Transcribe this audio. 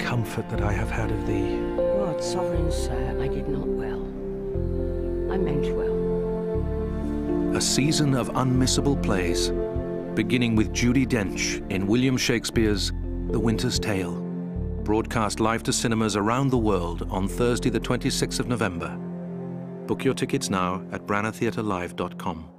Comfort that I have had of thee. Lord sovereign sir, I did not well. I meant well. A season of unmissable plays, beginning with Judi Dench in William Shakespeare's The Winter's Tale, broadcast live to cinemas around the world on Thursday the 26th of November. Book your tickets now at branaghtheatrelive.com.